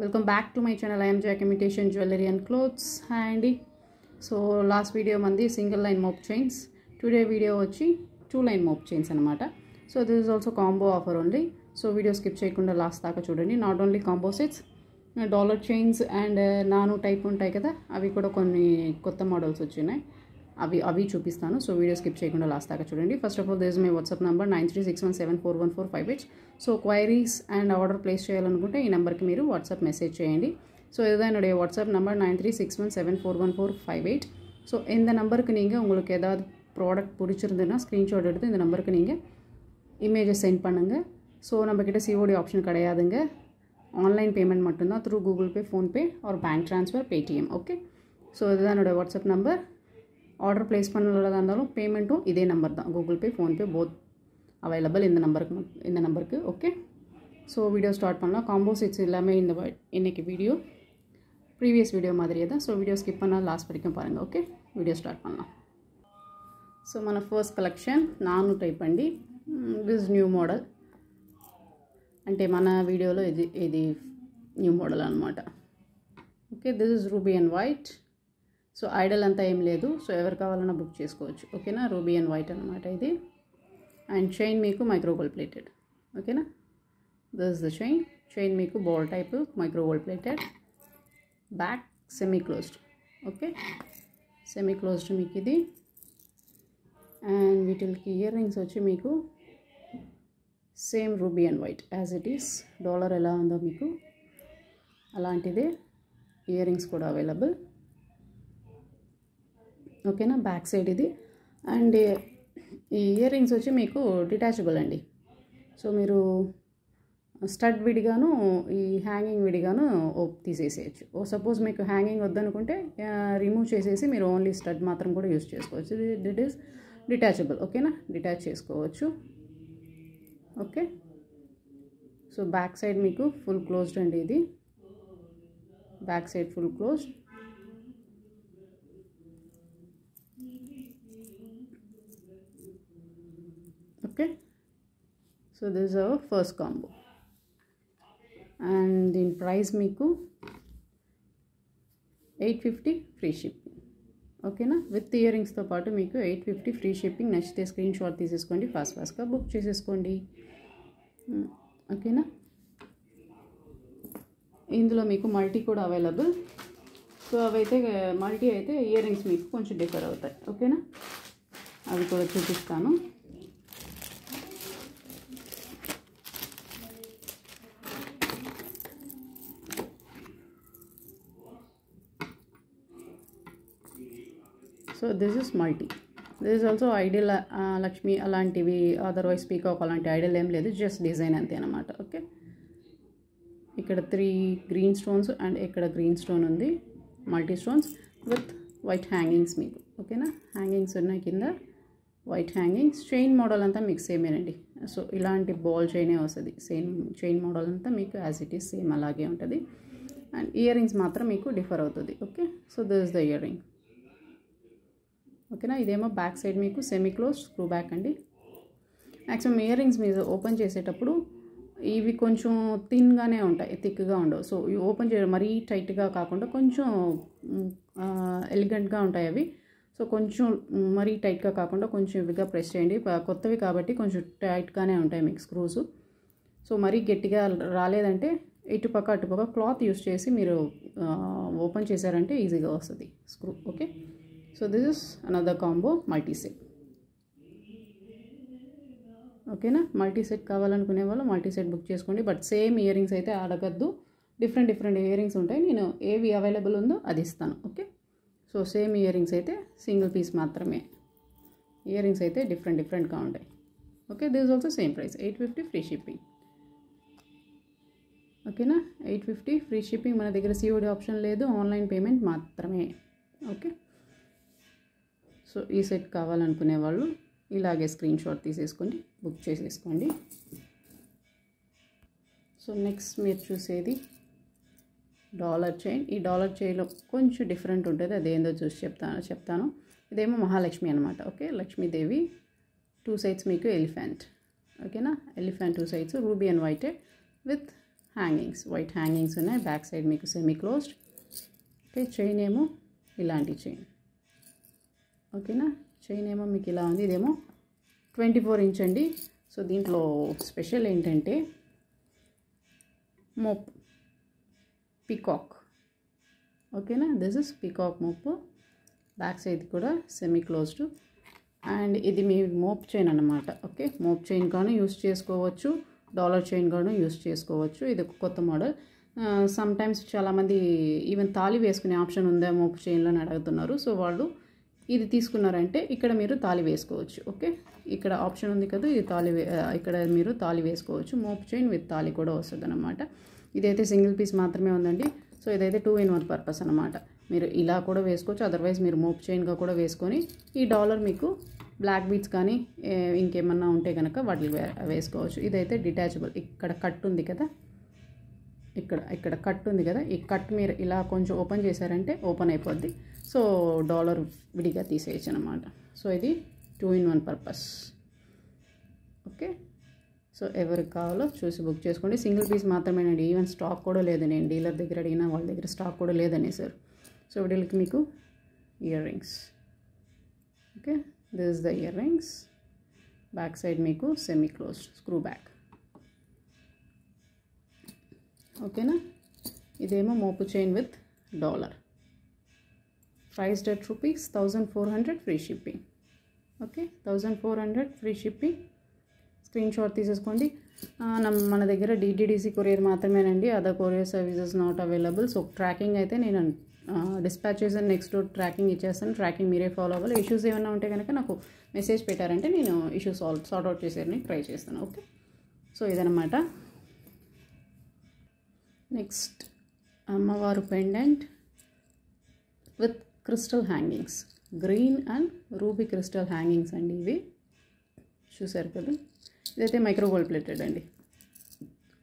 Welcome back to my channel IMJAC imitation jewellery and clothes. Hi అండి. So last video మంది single line mop chains, today video వచ్చి 2 line mop chains అన్నమాట. So this is also combo offer only. So video skip చేయకుండా last దాకా చూడండి. Not only combo sets, dollar chains and నాను type ఉంటాయి కదా, అవి కూడా కొన్ని కొత్త మోడల్స్ వచ్చినాయి, అవి చూపిస్తాను. సో వీడియో స్కిప్ చేయకుండా లాస్ట్ దాకా చూడండి. First of all this is my WhatsApp number 9361741458. So queries and order place చేయాలనుకుంటే ఈ నెంబర్కి మీరు వాట్సాప్ మెసేజ్ చేయండి. సో இதுதான் என்னுடைய வாட்ஸ்அப் நம்பர் 9361741458. ஸோ இந்த நம்பருக்கு நீங்கள் உங்களுக்கு ஏதாவது ப்ராடக்ட் பிடிச்சிருந்துன்னா ஸ்க்ரீன்ஷாட் எடுத்து இந்த நம்பருக்கு நீங்கள் இமேஜஸ் சென்ட் பண்ணுங்கள். ஸோ நம்மக்கிட்ட சிஓடி ஆப்ஷன் கிடையாதுங்க, ஆன்லைன் பேமெண்ட் மட்டும்தான், through Google Pay, PhonePe or bank transfer, Paytm. Okay. So இதுதான் என்னுடைய வாட்ஸ்அப் நம்பர். ஆர்டர் ப்ளேஸ் பண்ணுறதா இருந்தாலும் பேமெண்ட்டும் இதே நம்பர் தான், Google Pay, PhonePe both available இந்த நம்பருக்கு. ஓகே. ஸோ வீடியோ ஸ்டார்ட் பண்ணலாம். காம்போ செட்ஸ் எல்லாமே இன்றைக்கி வீடியோ ப்ரீவியஸ் வீடியோ மாதிரியே தான். ஸோ வீடியோ ஸ்கிப் பண்ணால் லாஸ்ட் வரைக்கும் பாருங்கள். ஓகே, வீடியோ ஸ்டார்ட் பண்ணலாம். ஸோ మన ఫస్ట్ కలెక్షన్ నాను టైప్ అండి. దిస్ న్యూ మోడల్, అంటే మన వీడియోలో ఇది న్యూ మోడల్ అనమాట. Okay, this is ruby and white. So idol అంతా ఏం లేదు, సో ఎవరు కావాలన్నా బుక్ చేసుకోవచ్చు. ఓకేనా, రూబీ అండ్ వైట్ అనమాట ఇది. అండ్ చైన్ మీకు మైక్రో గోల్డ్ ప్లేటెడ్. ఓకేనా, దిస్ ద చైన్ మీకు ball type micro gold plated, back semi closed. Okay, semi closed మీకు ఇది. అండ్ వీటికి ఇయర్ రింగ్స్ వచ్చి మీకు same ruby and white as it is, dollar ఎలా ఉందో మీకు అలాంటిదే ఇయర్ రింగ్స్ కూడా అవైలబుల్. ఓకేనా, బ్యాక్ సైడ్ ఇది. అండ్ ఈ ఇయర్ రింగ్స్ వచ్చి మీకు డిటాచబుల్ అండి. సో మీరు స్టడ్ విడిగాను ఈ హ్యాంగింగ్ విడిగాను తీసేసేయచ్చు. ఓ సపోజ్ మీకు హ్యాంగింగ్ వద్దనుకుంటే రిమూవ్ చేసేసి మీరు ఓన్లీ స్టడ్ మాత్రం కూడా యూజ్ చేసుకోవచ్చు. That is detachable. ఓకేనా, డిటాచ్ చేసుకోవచ్చు. ఓకే. సో బ్యాక్ సైడ్ మీకు ఫుల్ క్లోజ్డ్ అండి ఇది, back side full closed. Okay. So this is our first combo. And దీని ప్రైస్ మీకు 850 ఫ్రీ షిప్పింగ్. ఓకేనా, విత్ ఇయర్ రింగ్స్తో పాటు మీకు 850 ఫ్రీ షిప్పింగ్. నచ్చితే స్క్రీన్ షాట్ తీసేసుకోండి, ఫాస్ట్గా బుక్ చేసేసుకోండి. ఓకేనా, ఇందులో మీకు మల్టీ కూడా అవైలబుల్. సో అవైతే మల్టీ అయితే ఇయర్ రింగ్స్ మీకు కొంచెం డిఫర్ అవుతాయి. ఓకేనా, అవి కూడా చూపిస్తాను. So this is multi. This is also idol Lakshmi అలాంటివి, అదర్వైజ్ పీకాక్ అలాంటి ఐడల్ ఏం లేదు, జస్ట్ డిజైన్ అంతే అనమాట. ఓకే, ఇక్కడ 3 గ్రీన్ స్టోన్స్ అండ్ ఇక్కడ గ్రీన్ స్టోన్ ఉంది, multi stones with white hangings మీకు. ఓకేనా, హ్యాంగింగ్స్ ఉన్నాయి కింద, వైట్ హ్యాంగింగ్స్. చైన్ మోడల్ అంతా మీకు సేమేనండి. సో ఇలాంటి బాల్ చైనే వస్తుంది, సేమ్ చైన్ మోడల్ అంతా మీకు యాజ్ ఇట్ ఈస్ సేమ్ అలాగే ఉంటుంది. అండ్ ఇయర్ రింగ్స్ మాత్రం మీకు డిఫర్ అవుతుంది. Okay, so this is the ear ring. ఓకేనా, ఇదేమో బ్యాక్ సైడ్ మీకు సెమీ క్లోజ్, స్క్రూ బ్యాక్ అండి. మ్యాక్సిమం ఇయర్ రింగ్స్ మీరు ఓపెన్ చేసేటప్పుడు ఇవి కొంచెం థిన్గానే ఉంటాయి, థిక్గా ఉండవు. సో ఇవి ఓపెన్ చేయడం మరీ టైట్గా కాకుండా కొంచెం ఎలిగెంట్గా ఉంటాయి అవి. సో కొంచెం మరీ టైట్గా కాకుండా కొంచెం ఇవిగా ప్రెస్ చేయండి. కొత్తవి కాబట్టి కొంచెం టైట్గానే ఉంటాయి మీకు స్క్రూస్. సో మరీ గట్టిగా రాలేదంటే ఇటుపక్క క్లాత్ యూస్ చేసి మీరు ఓపెన్ చేశారంటే ఈజీగా వస్తుంది screw. Okay. So this is another combo, multi set. ఓకేనా, మల్టీ సెట్ కావాలనుకునే వాళ్ళు మల్టీ సెట్ బుక్ చేసుకోండి. బట్ సేమ్ ఇయర్ రింగ్స్ అయితే అడగద్దు, డిఫరెంట్ ఇయర్ రింగ్స్ ఉంటాయి. నేను ఏవి అవైలబుల్ ఉందో అది ఇస్తాను. Okay. So same ear rings అయితే సింగిల్ పీస్ మాత్రమే, ఇయర్ రింగ్స్ అయితే డిఫరెంట్గా ఉంటాయి. Okay, this also same price 850 free shipping. ఓకేనా, 850 ఫ్రీ షిప్పింగ్. మన దగ్గర సిఓడి ఆప్షన్ లేదు, ఆన్లైన్ పేమెంట్ మాత్రమే. ఓకే. సో ఈ సెట్ కావాలనుకునే వాళ్ళు ఇలాగే స్క్రీన్ షాట్ తీసేసుకోండి, బుక్ చేసేసుకోండి. సో నెక్స్ట్ మీరు చూసేది డాలర్ చైన్. ఈ డాలర్ చైన్లో కొంచెం డిఫరెంట్ ఉంటుంది, అదేందో చూసి చెప్తాను. ఇదేమో మహాలక్ష్మి అనమాట. ఓకే, లక్ష్మీదేవి. 2 సైడ్స్ మీకు ఎలిఫెంట్. ఓకేనా, elephant 2 sides, ruby and white with hangings, white hangings ఉన్నాయి. బ్యాక్ సైడ్ మీకు సెమీ క్లోజ్డ్. ఓకే, చైన్ ఏమో ఇలాంటి చైన్. ఓకేనా, చైన్ ఏమో మీకు ఇలా ఉంది. ఇదేమో 24 ఇంచ్ అండి. సో దీంట్లో స్పెషల్ ఏంటంటే మోపు, పికాక్. ఓకేనా, దిస్ ఇస్ పికాక్ మోపు. బ్యాక్ సైడ్ కూడా సెమీ క్లోజ్డ్. అండ్ ఇది మీ మోప్ చైన్ అన్నమాట. ఓకే, మోప్ చైన్ గాను యూస్ చేసుకోవచ్చు, డాలర్ చైన్ గాను యూస్ చేసుకోవచ్చు. ఇది ఒక కొత్త మోడల్. సమ్ టైమ్స్ చాలామంది ఈవెన్ తాళి వేసుకునే ఆప్షన్ ఉందా మోపు చైన్లో అని అడుగుతున్నారు. సో వాళ్ళు ఇది తీసుకున్నారంటే ఇక్కడ మీరు తాళి వేసుకోవచ్చు. ఓకే, ఇక్కడ ఆప్షన్ ఉంది కదా, ఇది తాళి, ఇక్కడ మీరు తాళి వేసుకోవచ్చు. మోపు చైన్ విత్ తాళి కూడా వస్తుంది అనమాట. ఇదైతే సింగిల్ పీస్ మాత్రమే ఉందండి. సో ఇదైతే 2 in 1 పర్పస్ అనమాట. మీరు ఇలా కూడా వేసుకోవచ్చు, అదర్వైజ్ మీరు మోపు చైన్గా కూడా వేసుకొని ఈ డాలర్ మీకు బ్లాక్ బీట్స్ కానీ ఇంకేమన్నా ఉంటే కనుక వాటికి వేసుకోవచ్చు. ఇదైతే డిటాచబుల్. ఇక్కడ కట్ ఉంది కదా, ఇక్కడ కట్ ఉంది కదా, ఈ కట్ మీరు ఇలా కొంచెం ఓపెన్ చేశారంటే ఓపెన్ అయిపోద్ది. సో డాలర్ విడిగా తీసేయచ్చు అనమాట. సో ఇది 2 in 1 పర్పస్. ఓకే, సో ఎవరికి కావాలో చూసి బుక్ చేసుకోండి. సింగిల్ పీస్ మాత్రమేనండి. ఈవెన్ స్టాక్ కూడా లేదు. నేను డీలర్ దగ్గర అడిగినా వాళ్ళ దగ్గర స్టాక్ కూడా లేదనేసారు. సో వీళ్ళకి మీకు ear rings. Okay, this is the ear rings. Back side మీకు సెమీ క్లోజ్డ్ స్క్రూ బ్యాక్. ఓకేనా, ఇదేమో మోపు chain with dollar. Priced at rupees 1400 free shipping. Okay, 1400 free shipping. Screen shot తీసేసుకోండి. మన దగ్గర డిటిడిసి కొరియర్ మాత్రమేనండి. Other courier services not available. So tracking అయితే నేను డిస్పాచ్ చేసాను, నెక్స్ట్ ట్రాకింగ్ ఇచ్చేస్తాను. ట్రాకింగ్ మీరే ఫాలో అవ్వాలి. ఇష్యూస్ ఏమైనా ఉంటే కనుక నాకు మెసేజ్ పెట్టారంటే నేను ఇష్యూ సార్ట్అవుట్ చేసేయడానికి ట్రై చేస్తాను. ఓకే, సో ఇదనమాట. నెక్స్ట్ అమ్మవారు pendant with crystal hangings, green and ruby crystal hangings అండి. ఇవి చూసారు కదా, ఇదైతే మైక్రో గోల్డ్ ప్లేటెడ్ అండి.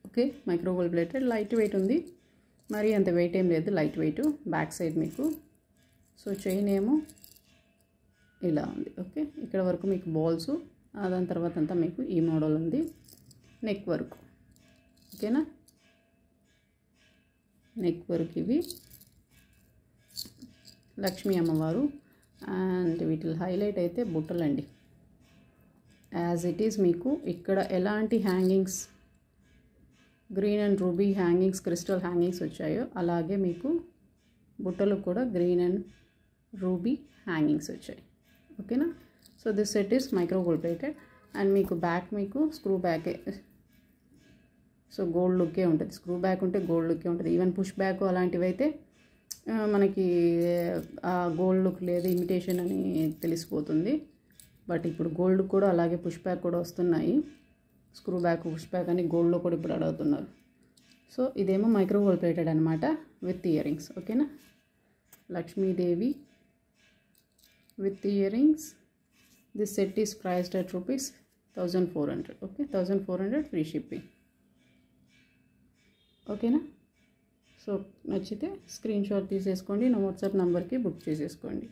Okay, micro gold plated, light weight ఉంది, మరి అంత వెయిట్ ఏం లేదు, లైట్ వెయిట్. బ్యాక్ సైడ్ మీకు సో చైన్ ఏమో ఇలా ఉంది. ఓకే, ఇక్కడ వరకు మీకు బాల్స్, దాని తర్వాత అంతా మీకు ఈ మోడల్ ఉంది నెక్ వరకు. ఓకేనా, నెక్ వరకు ఇవి లక్ష్మీ అమ్మవారు. అండ్ వీటిలో హైలైట్ అయితే బుట్టలు అండి. యాజ్ ఇట్ ఈస్ మీకు ఇక్కడ ఎలాంటి hangings, green and ruby hangings, crystal hangings వచ్చాయో అలాగే మీకు బుట్టలు కూడా గ్రీన్ అండ్ రూబీ హ్యాంగింగ్స్ వచ్చాయి. ఓకేనా, so this set is micro gold plated. And మీకు బ్యాక్ మీకు స్క్రూ బ్యాకే. సో గోల్డ్ లుక్కే ఉంటుంది. స్క్రూ బ్యాక్ ఉంటే గోల్డ్ లుక్కే ఉంటుంది. ఈవెన్ పుష్ బ్యాక్ అలాంటివి అయితే మనకి ఆ గోల్డ్ లుక్ లేదు, ఇమిటేషన్ అని తెలిసిపోతుంది. బట్ ఇప్పుడు గోల్డ్ కూడా అలాగే పుష్ బ్యాక్ కూడా వస్తున్నాయి. స్క్రూ బ్యాక్, పుష్ బ్యాక్ అని గోల్డ్లో కూడా ఇప్పుడు అడుగుతున్నారు. సో ఇదేమో మైక్రో గోల్డ్ ప్లేటెడ్ అనమాట విత్ ఇయర్ రింగ్స్. ఓకేనా, Lakshmidevi with year rings. This set is priced at rupees 1400. Okay, 1400 free shipping. ఓకేనా, సో నచ్చితే స్క్రీన్ షాట్ తీసేసుకోండి, నా వాట్సాప్ నెంబర్కి బుక్ చేసేసుకోండి.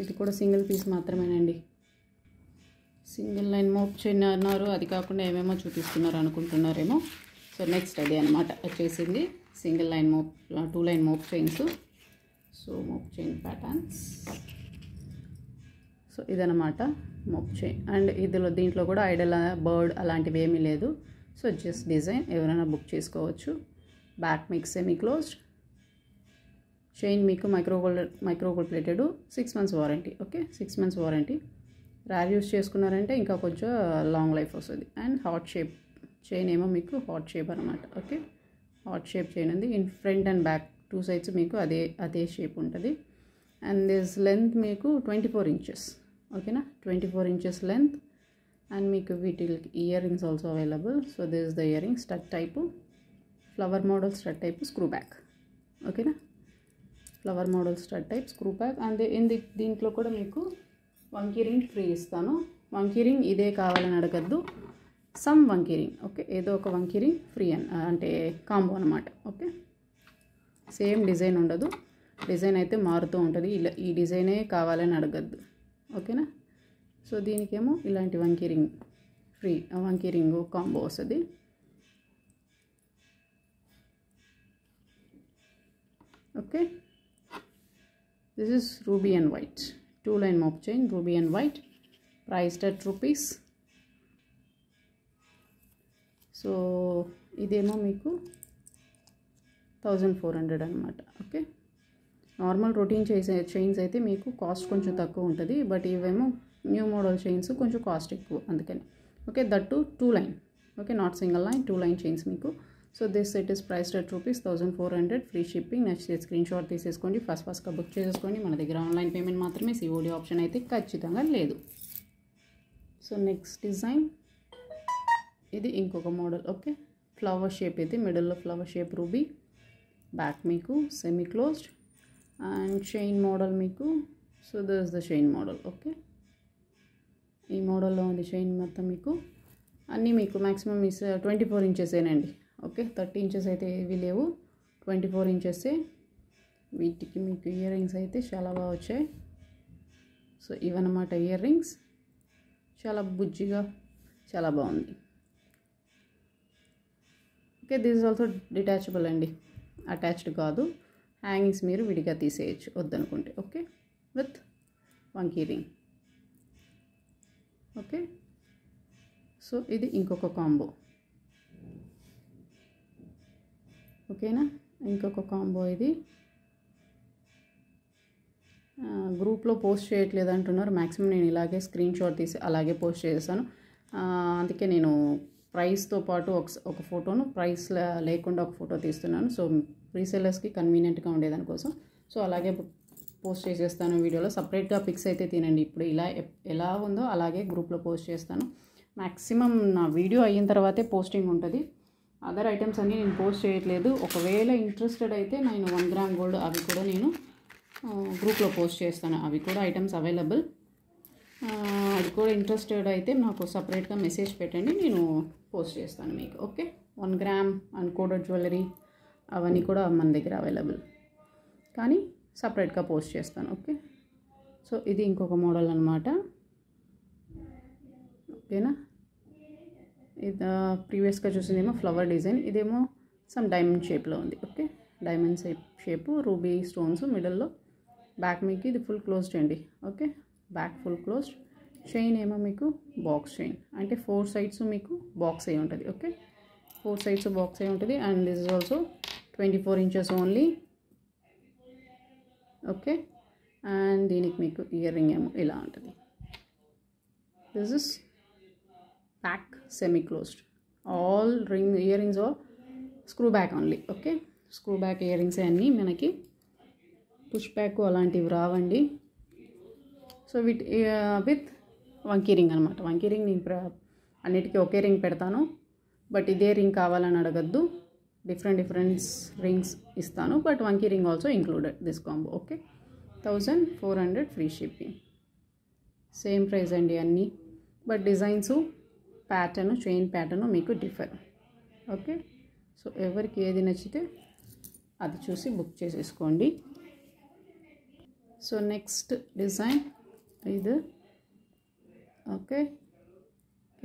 ఇది కూడా సింగిల్ పీస్ మాత్రమేనండి. సింగిల్ లైన్ మోప్ చైన్ అన్నారు, అది కాకుండా ఏమేమో చూపిస్తున్నారు అనుకుంటున్నారేమో. సో నెక్స్ట్ అదే అనమాట వచ్చేసింది single line mop, 2 line mop chains. So mop chain patterns. So ఇదనమాట మోప్ చైన్. అండ్ దీంట్లో కూడా ఐడల్, బర్డ్ అలాంటివి ఏమీ లేదు. సో జస్ట్ డిజైన్ ఎవరైనా బుక్ చేసుకోవచ్చు. బ్యాక్ మీకు సెమీ క్లోజ్డ్, చైన్ మీకు micro gold plated, 6 months warranty. Okay, 6 months warranty. Rear use చేసుకున్నారంటే ఇంకా కొంచెం లాంగ్ లైఫ్ వస్తుంది. అండ్ హార్ట్ షేప్ చైన్ ఏమో మీకు హార్ట్ షేప్ అనమాట. ఓకే, హార్ట్ షేప్ చైన్ ఉంది. In front and back 2 sides మీకు అదే షేప్ ఉంటుంది. అండ్ దిస్ లెంత్ మీకు 24 inches. ఓకేనా, 24 inches లెంత్. అండ్ మీకు వీటికి year rings also available. So this is the year ring, stud type, flower model stud type, screw back. ఓకేనా, flower model stud type, screw back. And దీంట్లో కూడా మీకు వంకీ ring free ఇస్తాను. వంకీ ring ఇదే కావాలని అడగద్దు, సమ్ వంకీ రింగ్. ఓకే, ఏదో ఒక వంకీ రింగ్ ఫ్రీ అంటే కాంబో అనమాట. ఓకే, సేమ్ డిజైన్ ఉండదు, డిజైన్ అయితే మారుతూ ఉంటుంది. ఇలా ఈ డిజైనే కావాలని అడగద్దు. ఓకేనా, సో దీనికేమో ఇలాంటి వంకీ రింగ్ ఫ్రీ, వంకీ రింగ్ కాంబో వస్తుంది. Okay, this is ruby and white, 2-line mop chain, ruby and white, priced at rupees. So idemo meeku 1400 अन्नमाट. ओके नार्मल रोटीन चेन्स अयिते मीकु कास्ट कोंचेम तक्कुव उंटदी बट इवेमो न्यू मॉडल चेन्स कोंचेम कास्ट एक्कुव अंदुकनि. Okay that two two line. Okay not single line, two line chains मीकु. So this set is priced at rupees 1400 free shipping. नच्चिते स्क्रीन शॉट तीसेसुकोंडी फस्ट फस्ट का बुक चेसुकोंडी. मन दग्गर ऑनलाइन पेमेंट मात्रमे, सीओडी ऑप्शन अयिते खच्चितंगा लेदु. So next design इदी इंकोक model. Okay flower shape अयिते मिडिल लो फ्लावर शेप रूबी बैक मीकू semi closed and chain model मीकू. So this the chain model. Okay ई मॉडल लो चेन मत्तम मीकू अन्नी मीकू मैक्सिमम इस 24 इंचेस एनंडी. ओके 30 इंचेस अयिते इवि लेवु, 24 इंचेस वीटिकी मीकू इयर रिंग्स अयिते चाला बा वच्चायि. सो इवन्नमाट इयर रिंग्स चाला बुज्जिगा चाला बागुंदी. Okay this is also detachable अंडी, అటాచ్డ్ కాదు. హ్యాంగింగ్స్ మీరు విడిగా తీసేయచ్చు వద్దనుకుంటే. ఓకే విత్ వంకీ రింగ్. ఓకే సో ఇది ఇంకొక కాంబో. ఓకేనా, ఇంకొక కాంబో ఇది. గ్రూప్లో పోస్ట్ చేయట్లేదు అంటున్నారు. మ్యాక్సిమం నేను ఇలాగే స్క్రీన్ షాట్ తీసి అలాగే పోస్ట్ చేశాను. అందుకే నేను प्राइस तो पाटू ఒక ఫోటోను ప్రైస్ లేకుండా ఒక ఫోటో తీస్తున్నాను. సో రీసెల్లర్స్ కి కన్వీనియంట్ గా ఉండేదాని కోసం. సో అలాగే పోస్ట్ చేసేస్తాను వీడియోలో. సెపరేట్ గా పిక్స్ అయితే తీనండి. ఇప్పుడు ఇలా ఎలా ఉందో అలాగే గ్రూప్ లో పోస్ట్ చేస్తాను. మాక్సిమం నా వీడియో అయిన తర్వాతే పోస్టింగ్ ఉంటది. అదర్ ఐటమ్స్ అన్ని నేను పోస్ట్ చేయట్లేదు. ఒకవేళ ఇంట్రెస్టెడ్ అయితే నేను 1 గ్రామ్ గోల్డ్ అవి కూడా నేను గ్రూప్ లో పోస్ట్ చేస్తాను. అవి కూడా ఐటమ్స్ అవైలబుల్. అది కూడా ఇంట్రెస్టెడ్ అయితే నాకు సెపరేట్ గా మెసేజ్ పెట్టండి, నేను పోస్ట్ చేస్తాను మీకు. Okay 1 gram and coated jewellery అవన్నీ కూడా మన దగ్గర అవైలబుల్, కానీ సెపరేట్ గా పోస్ట్ చేస్తాను. ఓకే సో ఇది ఇంకొక మోడల్ అన్నమాట. ఓకేనా, ఇది ప్రీవియస్ గా చూసిందేమో ఫ్లవర్ డిజైన్, ఇదేమో సమ్ డైమండ్ షేప్ లో ఉంది. Okay diamond shape ruby stones middle లో. బ్యాక్ మీకు ఇది ఫుల్ క్లోజ్డ్ అండి. Okay back full close chain एमो बॉक्स चेन अंटे फोर साइड्स बॉक्स अयि उंटदी. ओके फोर साइड्स बॉक्स अयि उंटदी and this is also 24 inches only. Okay and दीनिकी मीकू इयर रिंग एमो इला उंटदी. This is back semi closed. All ring ear rings are screw back only. Okay screw back ear rings अन्नी मनकी push back अलांटिवि रावंडी. सो विथ वंकी रिंग अन्नमाट. वंकी रिंग नेनु अन्निटिकी ओके रिंग पेडतानु, बट इदे रिंग कावालनि अडगद्दु, डिफरेंट डिफरेंट रिंग्स इस्तानु, बट वंकी ring also included this combo. Okay 1400 free shipping, same price अंडी अन्नी, but designs pattern chain pattern मीकु डिफर. ओके सो एवरिकी एदी नच्चिते अदि चूसी बुक चेसुकोंडी. सो नेक्स्ट डिजाइन இது. ஓகே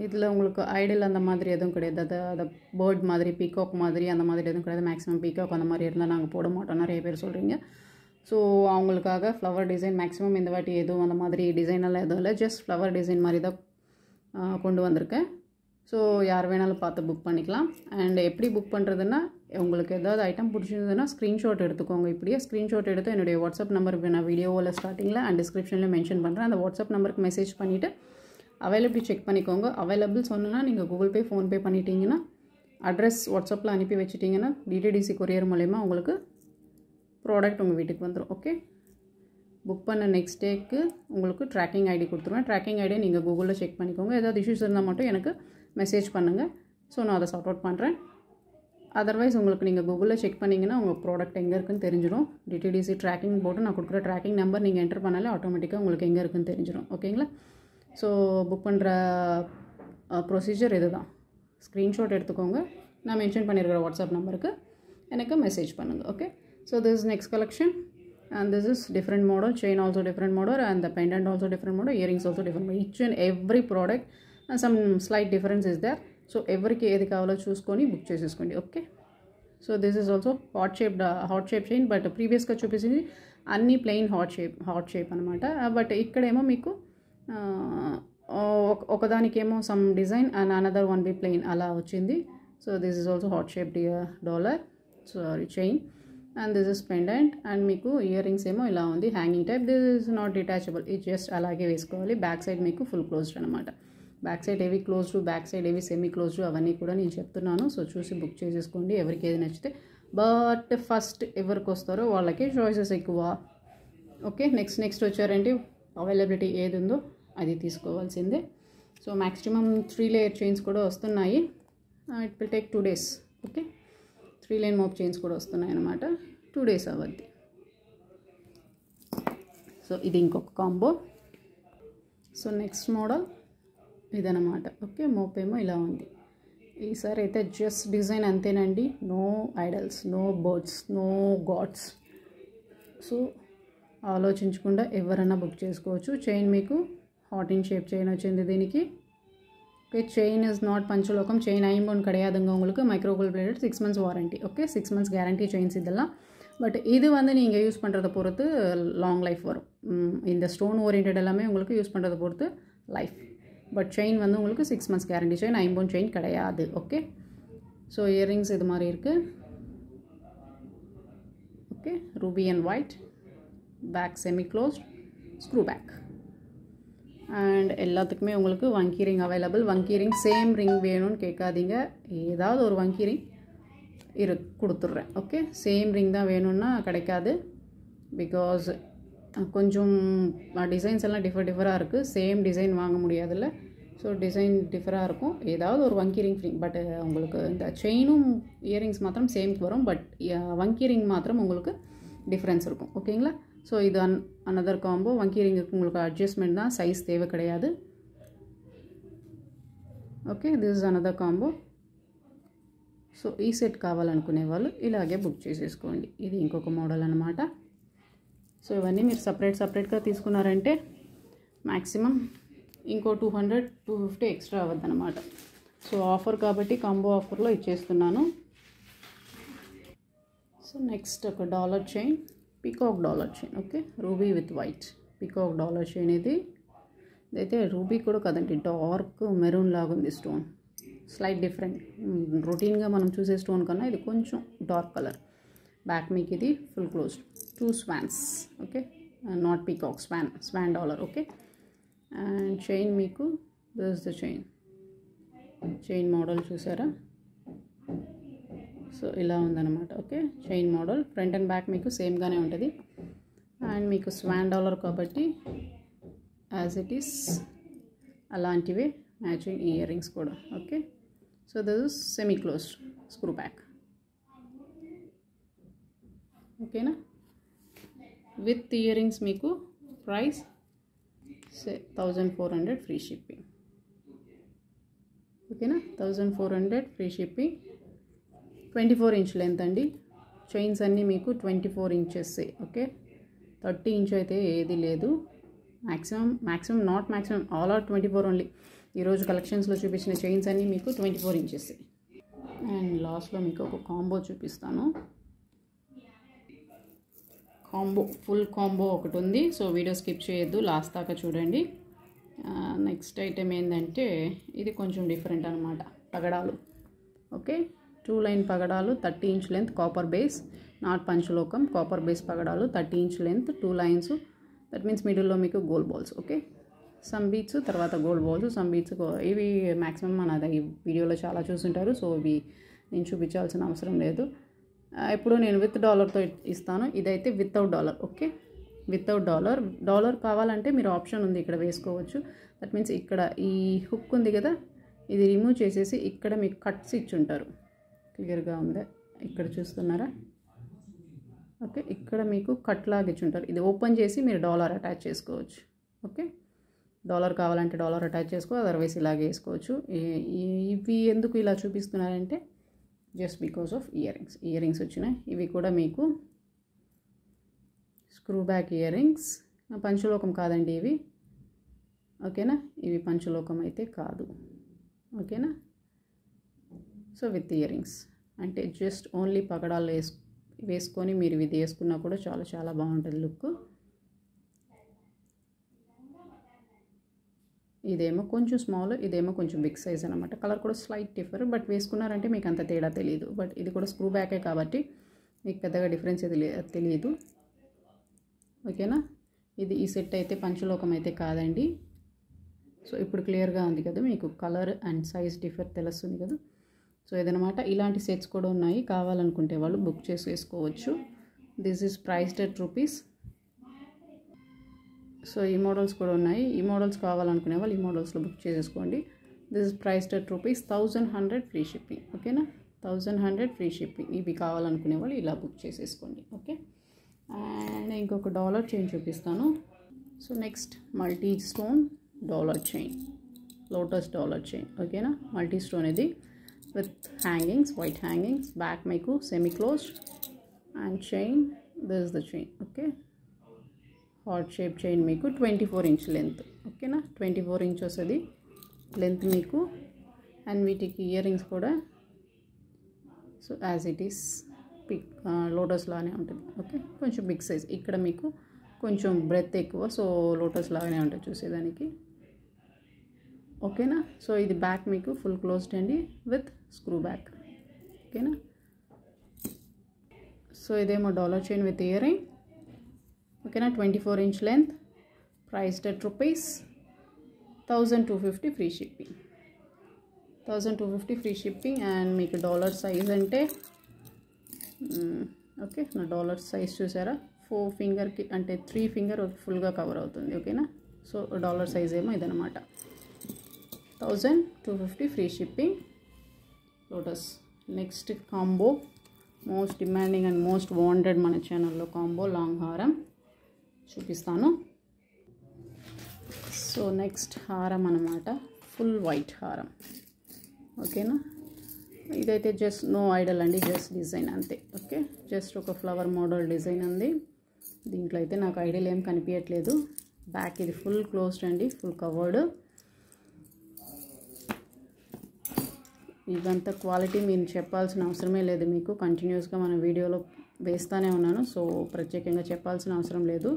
இதில் உங்களுக்கு ஐடல் அந்த மாதிரி எதுவும் கிடையாது. அது பேர்ட் மாதிரி பீகாக் மாதிரி அந்த மாதிரி எதுவும் கிடையாது. மேக்ஸிமம் பீகாக் அந்த மாதிரி இருந்தால் நாங்கள் போட மாட்டோம் நிறைய பேர் சொல்கிறீங்க. ஸோ அவங்களுக்காக ஃப்ளவர் டிசைன் மேக்ஸிமம் இந்த வாட்டி எதுவும் அந்த மாதிரி டிசைனெல்லாம் எதுவும் இல்லை, ஜஸ்ட் ஃப்ளவர் டிசைன் மாதிரி தான் கொண்டு வந்திருக்கேன். ஸோ யார் வேணாலும் பார்த்து புக் பண்ணிக்கலாம். அண்ட் எப்படி புக் பண்ணுறதுன்னா உங்களுக்கு ஏதாவது ஐட்டம் பிடிச்சிருந்ததுன்னா ஸ்க்ரீன்ஷாட் எடுத்துக்கோங்க. இப்படியே ஸ்க்ரீன்ஷாட் எடுத்து என்னுடைய வாட்ஸ்அப் நம்பர் நான் வீடியோவில் ஸ்டார்டிங்கில் அண்ட் டிஸ்கிரிப்ஷனில் மென்ஷன் பண்ணுறேன். அந்த வாட்ஸ்அப் நம்பருக்கு மெசேஜ் பண்ணிவிட்டு அவைலபிள் செக் பண்ணிக்கோங்க. அவைலபிள் சொன்னோன்னா நீங்கள் கூகுள் பே ஃபோன்பே பண்ணிட்டீங்கன்னா அட்ரஸ் வாட்ஸ்அப்பில் அனுப்பி வச்சுட்டிங்கன்னா டிடிடிசி கொரியர் மூலமா உங்களுக்கு ப்ராடக்ட் உங்கள் வீட்டுக்கு வந்துடும். ஓகே புக் பண்ண நெக்ஸ்ட் டேக்கு உங்களுக்கு ட்ராக்கிங் ஐடி கொடுத்துருவேன். ட்ராக்கிங் ஐடியை நீங்கள் கூகுளில் செக் பண்ணிக்கோங்க. ஏதாவது இஷ்யூஸ் இருந்தால் மட்டும் எனக்கு மெசேஜ் பண்ணுங்கள். ஸோ நான் அதை சார்ட் அவுட் பண்ணுறேன். அதர்வைஸ் உங்களுக்கு நீங்கள் கூகுளில் செக் பண்ணிங்கன்னா உங்கள் ப்ராடக்ட் எங்கே இருக்குன்னு தெரிஞ்சிடும். டிடிடிசி ட்ராக்கிங் போட்டு நான் கொடுக்குற ட்ராக்கிங் நம்பர் நீங்கள் என்டர் பண்ணாலே ஆட்டோமேட்டிக்காக உங்களுக்கு எங்கே இருக்குன்னு தெரிஞ்சிடும். ஓகேங்களா, ஸோ புக் பண்ணுற ப்ரொசீஜர் இது தான். ஸ்க்ரீன்ஷாட் எடுத்துக்கோங்க, நான் மென்ஷன் பண்ணியிருக்கிற வாட்ஸ்அப் நம்பருக்கு எனக்கு மெசேஜ் பண்ணுங்கள். Okay so this next collection and this is different model, chain also different model, and the pendant also different model, earrings also different model. Each and every product some slight difference is there. So every ki edi kavalo choosukoni book chesesukondi. Okay So this is also hot shape chain, but previous का चुपिसी अन्नी plain hot shape अन्नमाटा, but इकड़ेमो मीको ఒకదానికేమో some design and another one be plain అలా వచ్చింది. So this is also hot shaped dollar, sorry, chain, and this is pendant, and మీకు earrings ఏమో ఇలా ఉంది hanging type. This is not detachable, it just అలాగే వేసుకోవాలి. Back side మీకు full closed అన్నమాట. బ్యాక్ సైడ్ ఏవి క్లోజ్డ్, బ్యాక్ సైడ్ ఏవి సెమీ క్లోజ్డ్ అవన్నీ కూడా నేను చెప్తున్నాను. సో చూసి బుక్ చేసేసుకోండి ఎవరికి ఏది నచ్చితే. బట్ ఫస్ట్ ఎవరికి వస్తారో వాళ్ళకి చాయిసెస్ ఎక్కువ. ఓకే, నెక్స్ట్ వచ్చారంటే అవైలబిలిటీ ఏది ఉందో అది తీసుకోవాల్సిందే. సో మ్యాక్సిమం 3 లేయర్ చైన్స్ కూడా వస్తున్నాయి. It will take 2 days. Okay, 3 layer mop chains కూడా వస్తున్నాయి అన్నమాట. 2 days అవద్ది. సో ఇది ఇంకొక కాంబో. సో నెక్స్ట్ మోడల్ ఇదన్నమాట. ఓకే, మోప్ ఏమో ఇలా ఉంది. ఈసారి అయితే జస్ట్ డిజైన్ అంతేనండి. No idols, no birds, no gods. So ఆలోచించకుండా ఎవరైనా బుక్ చేసుకోవచ్చు. చైన్ మీకు हाट इन शेप चेन वो दी ओके. चेन इज नॉट पंचलोकम चेन IMPON कड़िया micro gold plated 6 months warranty. Okay, 6 months guarantee chains but it वो यूस पड़े पर लांग लाइफ वो इन स्टोन ओरिएंटेड यूस पड़े पर लाइफ बट चेन वो 6 months guarantee chain IMPON chain कड़ियादु. ओके, सो इयरिंग्स इदु मारी इरुक्कु. Okay, ruby and white, back semi closed, screw back, and எல்லாத்துக்குமே உங்களுக்கு வங்கி ரிங் अवेलेबल. வங்கி ரிங் சேம் ரிங் வேணும்னு கேட்காதீங்க, ஏதாவது ஒரு வங்கி ரிங் கொடுத்துறேன். ஓகே, சேம் ரிங் தான் வேணும்னா கிடைக்காது. because கொஞ்சம் டிசைன்ஸ் எல்லாம் டிஃபரா இருக்கு, சேம் டிசைன் வாங்க முடியாதுல. ஸோ டிசைன் டிஃபரா இருக்கும், ஏதாவது ஒரு வங்கி ரிங் ஃப்ரீ. பட் உங்களுக்கு இந்த செயினும் இயரிங்ஸ் மட்டும் சேம் வரும், பட் வங்கி ரிங் மட்டும் உங்களுக்கு டிஃபரன்ஸ் இருக்கும். ஓகேங்களா? सो इत another combo वंकी ring adjustment size देव कड़ियादु. Okay, this is another combo. So ई सेट कावालनुकुने वाळ्ळु इलागे बुक चेसुकोंडि. इदि इंकोक मॉडल अन्नमाट. सो इवन्नी मीरु सेपरेट सेपरेट गा तीसुकुन्नारंटे मैक्सिमम इंको 200-250 एक्स्ट्रा अवुद्दि अन्नमाट. सो आफर काबट्टी कांबो आफर लो इच्चेस्तुन्नानु. सो नेक्स्ट ओक dollar chain, peacock dollar chain. Okay, ruby with white peacock dollar chain. इदि रूबी कूडा कदंडी, डार्क मेरून लागा उंदी स्टोन, स्लाइट डिफरेंट. रूटीन गा मनम चूसे स्टोन कन्ना इदि कोंचेम डार्क कलर. बैक मीकु इदि full closed, 2 swans. Okay, not peacock, swan dollar. Okay, and chain मीकु this is the chain. Chain model चूसारा? सो इला उंदन्नमाट. Okay, chain model front and back मीकु सेम गाने उंटदी. एंड मीकु स्वान डॉलर काबट्टी as it is अलांटिवे मैचिंग इयरिंग्स कूडा. Okay, so this is semi closed, screw back. Okay ना, विथ इयरिंग्स मीकु प्राइस 1400 फ्री शिपिंग. ओके ना, 1400 फ्री शिपिंग. 24 inch लेंथ अंडी. चैन्स अन्नी मीकु 24 inches. ओके, 30 inch अयिते एदी लेदु. Maximum not maximum all are 24 only. ई रोज कलेक्शन्स लो चूपिंचिन चैन्स अन्नी मीकु 24 inches. एंड लास्ट लो मीकु ओक कांबो चूपिस्तानु. कांबो फुल कांबो ओकटि उंदी. सो वीडियो स्किप चेयद्दु, लास्ट दाका चूडंडी. नेक्स्ट आइटम एंदंटे इदी कोंచెం डिफरेंट अन्नमाट. पगडालु. ओके, 2 line पगड़ालू 30 inch length, copper base, not पंचलोकम. कॉपर बेस पगड़ालू 30 inch length, 2 lines. That means middle में gold balls. Okay, some beads तरवाता गोल्ड बॉल्स, सम बीट्स इवी मैक्सिमम मन वीडियो चाला चूसुंटारू. सो इवी नेनु चूपिंचाल्सिन अवसरम लेदु. एप्पुडु नेनु विथ डॉलर तो इस्तानु. इदैते without dollar. Okay, without dollar. Dollar कावालंटे मीरु ऑप्शन उंदी इक्कड वेसुकोवच्चु. दैट मीन्स इक्कड ई हुक उंदी कदा, इदि रिमूव चेसेसी इक्कड मीकु कट्स इच्चुंटारू. क्लियर गा उंदा इक्कड़ चूस्तुन्नारा? ओके, इक्कड़ मीकु कट लागा इच्चुंटारु. इदि ओपन चेसी मीरु डॉलर अटैच चेसुकोवच्चु. ओके, डॉलर कावालंटे डॉलर अटैच चेसुको, अदरवाइज इलागे वेसुकोवच्चु. इवि एंदुकु इला चूपिस्तुन्नारंटे just because of earrings. Earrings वच्चिनायि. इवि कूडा मीकु स्क्रू बैक इयरिंग्स. पंचलोकम कादंडी इवि. ओकेना, इवि पंचलोकम अयिते कादु. ओकेना, so with earrings అంటే జస్ట్ ఓన్లీ పగడాలు వేసుకొని మీరు ఇది వేసుకున్నా కూడా చాలా చాలా బాగుంటుంది లుక్. ఇదేమో కొంచెం స్మాల్, ఇదేమో కొంచెం బిగ్ సైజ్ అనమాట. కలర్ కూడా స్లైట్ డిఫర్, బట్ వేసుకున్నారంటే మీకు అంత తేడా తెలియదు. బట్ ఇది కూడా స్క్రూ బ్యాకే కాబట్టి మీకు పెద్దగా డిఫరెన్స్ తెలియదు. ఓకేనా, ఇది ఈ సెట్ అయితే పంచలోకం అయితే కాదండి. సో ఇప్పుడు క్లియర్గా ఉంది కదా మీకు, కలర్ అండ్ సైజ్ డిఫర్ తెలుస్తుంది కదా. సో ఇదనమాట, ఇలాంటి సెట్స్ కూడా ఉన్నాయి, కావాలనుకుంటే వాళ్ళు బుక్ చేసి వేసుకోవచ్చు. This is priced at rupees. So ఈ మోడల్స్ కూడా ఉన్నాయి, ఈ మోడల్స్ కావాలనుకునే వాళ్ళు ఈ మోడల్స్లో బుక్ చేసేసుకోండి. This is priced at rupees 1100 free shipping. ఓకేనా, 1100 ఫ్రీ షిప్పింగ్. ఇవి కావాలనుకునే వాళ్ళు ఇలా బుక్ చేసేసుకోండి. ఓకే, అండ్ ఇంకొక డాలర్ చైన్ చూపిస్తాను. So next multi stone dollar chain, lotus dollar chain. ఓకేనా, మల్టీ స్టోన్ ఇది with hangings, white hangings. Back మీకు semi close and chain, this is the chain. Okay, heart shape chain మీకు 24 inch length. ఓకేనా, 24 inch వస్తుంది length మీకు. And వీటికి ear rings కూడా so as it is pick lotus లానే ఉంటుంది. ఓకే, కొంచెం బిగ్ సైజ్, ఇక్కడ మీకు కొంచెం బ్రెత్ ఎక్కువ, సో లోటస్ లాగానే ఉంటుంది చూసేదానికి. ఓకేనా, సో ఇది బ్యాక్ మీకు ఫుల్ క్లోజ్డ్ అండి విత్ స్క్రూ బ్యాక్. ఓకేనా, సో ఇదేమో dollar chain with ear ring. ఓకేనా, 24 inch length, priced at rupees 1250 free shipping. 1250 free shipping. And మీకు డాలర్ సైజ్ అంటే ఓకే, నా డాలర్ సైజ్ చూసారా, 4 ఫింగర్కి అంటే 3 ఫింగర్ ఫుల్గా కవర్ అవుతుంది. ఓకేనా, సో డాలర్ సైజ్ ఏమో ఇదనమాట. 1250 free shipping lotus. Next combo, most demanding and most wanted మన ఛానల్లో కాంబో లాంగ్ హారం చూపిస్తాను. సో నెక్స్ట్ హారం అన్నమాట, ఫుల్ వైట్ హారం. ఓకేనా, ఇదైతే జస్ట్ నో ఐడల్ అండి, జస్ట్ డిజైన్ అంతే. ఓకే, జస్ట్ ఒక ఫ్లవర్ మోడల్ డిజైన్ ఉంది దీంట్లో. అయితే నాకు ఐడల్ ఏం కనిపించట్లేదు. బ్యాక్ ఇది ఫుల్ క్లోజ్డ్ అండి, ఫుల్ కవర్డ్. ఇదంతా క్వాలిటీ మీరు చెప్పాల్సిన అవసరమే లేదు మీకు, కంటిన్యూస్గా మన వీడియోలో వేస్తూనే ఉన్నాను, సో ప్రత్యేకంగా చెప్పాల్సిన అవసరం లేదు.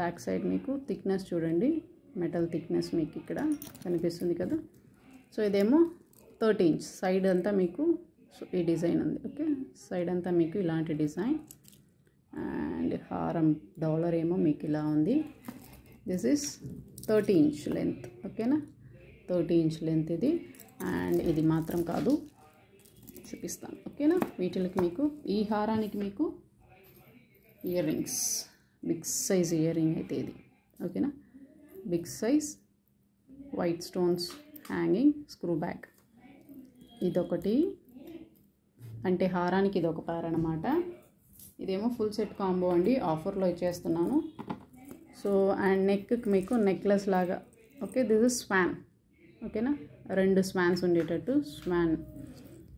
బ్యాక్ సైడ్ మీకు థిక్నెస్ చూడండి, మెటల్ థిక్నెస్ మీకు ఇక్కడ కనిపిస్తుంది కదా. సో ఇదేమో 30 ఇంచ్ సైడ్ అంతా మీకు ఈ డిజైన్ ఉంది. ఓకే, సైడ్ అంతా మీకు ఇలాంటి డిజైన్. అండ్ హారం డాలర్ ఏమో మీకు ఇలా ఉంది. This is 30 inch length. ఓకేనా, 30 ఇంచ్ లెంత్ ఇది. అండ్ ఇది మాత్రం కాదు, చూపిస్తాను. ఓకేనా, వీటికి మీకు ఈ హారానికి మీకు ear rings, big size ear ring అయితే ఇది. ఓకేనా, big size white stones hanging, screw back. ఇదొకటి, అంటే హారానికి ఇదొక పేర్ అనమాట. ఇదేమో ఫుల్ సెట్ కాంబో అండి, ఆఫర్లో ఇచ్చేస్తున్నాను. సో అండ్ నెక్కి మీకు నెక్లెస్ లాగా. Okay, this is swan. ఓకేనా, 2 స్వాన్స్ ఉండేటట్టు swan.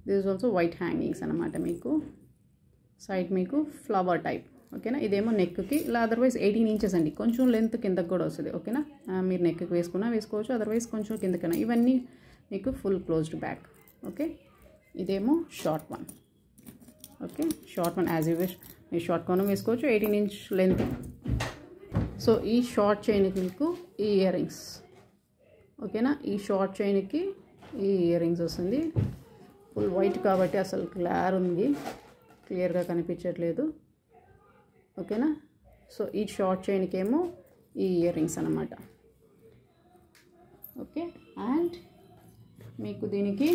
This is also white hangings అనమాట. మీకు సైడ్ మీకు ఫ్లవర్ టైప్. ఓకేనా, ఇదేమో నెక్కి ఇలా. అదర్వైజ్ 18 ఇంచెస్ అండి, కొంచెం లెంత్ కిందకు కూడా వస్తుంది. ఓకేనా, మీరు నెక్కి వేసుకున్నా వేసుకోవచ్చు, అదర్వైజ్ కొంచెం కిందకైనా. ఇవన్నీ మీకు ఫుల్ క్లోజ్డ్ బ్యాక్. ఓకే, ఇదేమో short one. Okay, short one as you wish, మీరు షార్ట్ కోనం వేసుకోవచ్చు, 18 ఇంచ్ లెంత్. సో ఈ షార్ట్ చైన్కి మీకు ఈ ఇయర్ రింగ్స్. ఓకేనా, ఈ షార్ట్ చైన్కి ఈ ఇయర్ రింగ్స్ వస్తుంది. ఫుల్ వైట్ కాబట్టి అసలు క్లియర్ ఉంది, క్లియర్గా కనిపించట్లేదు. ఓకేనా, సో ఈ షార్ట్ చైన్కి ఏమో ఈ ఇయర్ రింగ్స్ అన్నమాట. ఓకే, అండ్ మీకు దీనికి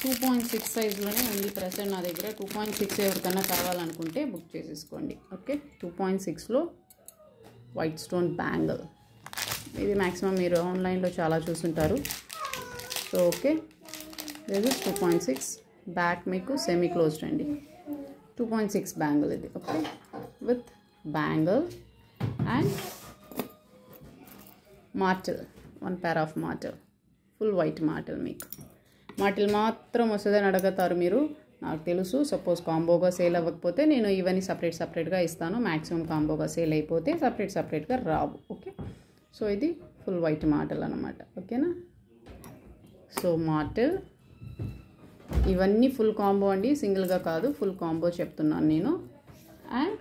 2.6 సైజులోనే ఉంది ప్రజెంట్ నా దగ్గర. 2.6 ఎవరికన్నా కావాలనుకుంటే బుక్ చేసేసుకోండి. ఓకే, 2.6లో వైట్ స్టోన్ బ్యాంగిల్. ఇది మ్యాక్సిమం మీరు ఆన్లైన్లో చాలా చూసుంటారు. సో ఓకే, ఇది 2.6. బ్యాక్ మీకు సెమీ క్లోజ్డ్ అండి. 2.6 బ్యాంగిల్ ఇది. ఓకే, విత్ బ్యాంగిల్ అండ్ మార్టిల్, 1 pair ఆఫ్ మార్టిల్, ఫుల్ వైట్ మార్టిల్. మీకు మార్టిల్ మాత్రం వస్తుందని అడుగుతారు మీరు, నాకు తెలుసు. సపోజ్ కాంబోగా సేల్ అవ్వకపోతే నేను ఇవన్నీ సపరేట్గా ఇస్తాను. మ్యాక్సిమం కాంబోగా సేల్ అయిపోతే సపరేట్గా రావు. ఓకే, సో ఇది ఫుల్ వైట్ మార్టిల్ అనమాట. ఓకేనా, సో మార్టిల్ ఇవన్నీ ఫుల్ కాంబో అండి, సింగిల్ గా కాదు ఫుల్ కాంబో చెప్తున్నాను నేను. అండ్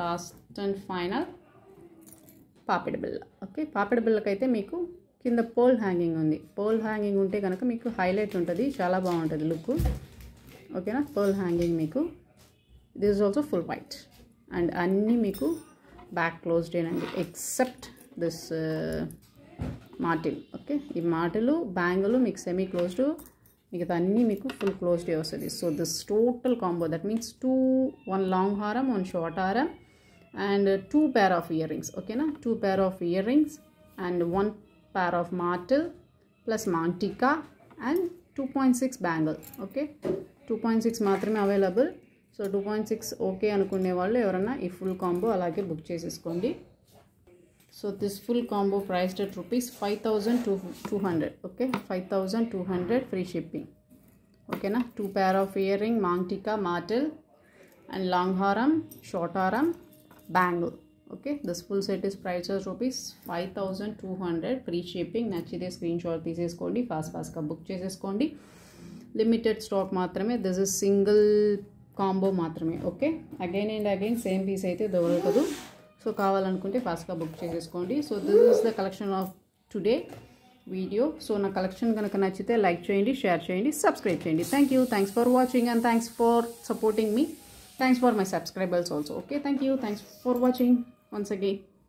లాస్ట్ అండ్ ఫైనల్ పాపిడి బిళ్ళ. ఓకే, పాపిడి బిళ్ళకైతే మీకు కింద పోల్ హ్యాంగింగ్ ఉంది. పోల్ హ్యాంగింగ్ ఉంటే కనుక మీకు హైలైట్ ఉంటుంది, చాలా బాగుంటుంది లుక్. ఓకేనా, పోల్ హ్యాంగింగ్ మీకు this is also full white. And అన్నీ మీకు బ్యాక్ క్లోజ్డ్ అండి, ఎక్సెప్ట్ దిస్ మాటిల్. ఓకే, ఈ మాటిలు బ్యాంగిల్ మీకు సెమీ క్లోజ్డ్, మిగతా అన్నీ మీకు ఫుల్ క్లోజ్డే వస్తుంది. So this total combo, that means one long హారం, వన్ షార్ట్ హారం, అండ్ 2 pair of earrings. ఓకేనా, 2 pair of earrings and 1 pair of martel plus mantika and 2.6 bangle. Okay, 2.6 మాత్రమే అవైలబుల్. సో 2.6 ఓకే అనుకునే వాళ్ళు ఎవరైనా ఈ ఫుల్ కాంబో అలాగే book చేసేసుకోండి. So this full combo priced at rupees 5,200. Okay, 5,200 free shipping. ఓకేనా, 2 pair of earring, mantika, martel and long haram, short haram, bangle. Okay, this full set is priced as rupees 5,200 free shipping. నచ్చితే screen shot తీసేసుకోండి, fast గా book చేసేసుకోండి. Limited stock మాత్రమే, this is single combo మాత్రమే. Okay, again and again same piece అయితే దొరకదు. So కావాలనుకుంటే fast గా బుక్ చేసేసుకోండి. So this is the collection of today video. So నా కలెక్షన్ కనుక నచ్చితే లైక్ చేయండి, షేర్ చేయండి, సబ్స్క్రైబ్ చేయండి. Thank you, thanks for watching and thanks for supporting మీ. Thanks for my subscribers also. Okay, thank you. Thanks for watching once again.